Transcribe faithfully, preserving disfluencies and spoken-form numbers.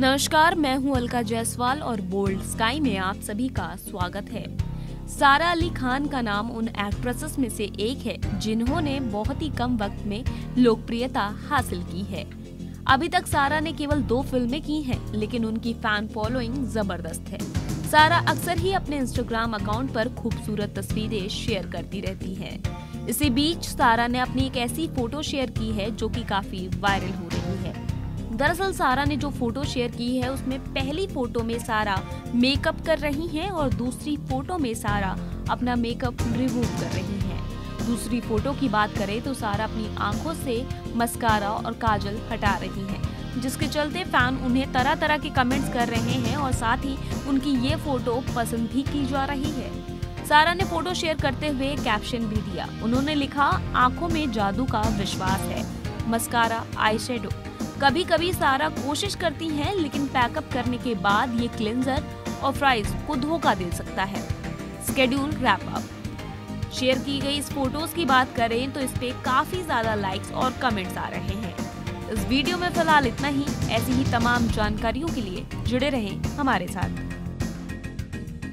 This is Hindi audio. नमस्कार, मैं हूं अलका जायसवाल और बोल्ड स्काई में आप सभी का स्वागत है। सारा अली खान का नाम उन एक्ट्रेसेस में से एक है जिन्होंने बहुत ही कम वक्त में लोकप्रियता हासिल की है। अभी तक सारा ने केवल दो फिल्में की हैं, लेकिन उनकी फैन फॉलोइंग जबरदस्त है। सारा अक्सर ही अपने इंस्टाग्राम अकाउंट पर खूबसूरत तस्वीरें शेयर करती रहती है। इसी बीच सारा ने अपनी एक ऐसी फोटो शेयर की है जो कि काफी वायरल हो रही है। दरअसल सारा ने जो फोटो शेयर की है उसमें पहली फोटो में सारा मेकअप कर रही हैं और दूसरी फोटो में सारा अपना मेकअप रिमूव कर रही हैं। दूसरी फोटो की बात करें तो सारा अपनी आंखों से मस्कारा और काजल हटा रही हैं, जिसके चलते फैन उन्हें तरह तरह के कमेंट्स कर रहे हैं और साथ ही उनकी ये फोटो पसंद भी की जा रही है। सारा ने फोटो शेयर करते हुए कैप्शन भी दिया। उन्होंने लिखा, आंखों में जादू का विश्वास है, मस्कारा, आईशैडो। कभी कभी सारा कोशिश करती हैं, लेकिन पैकअप करने के बाद ये क्लिंजर और फ्राइज को धोखा दे सकता है। Schedule wrap up. शेयर की गई इस फोटोज की बात करें तो इस पे काफी ज्यादा लाइक्स और कमेंट्स आ रहे हैं। इस वीडियो में फिलहाल इतना ही। ऐसी ही तमाम जानकारियों के लिए जुड़े रहें हमारे साथ।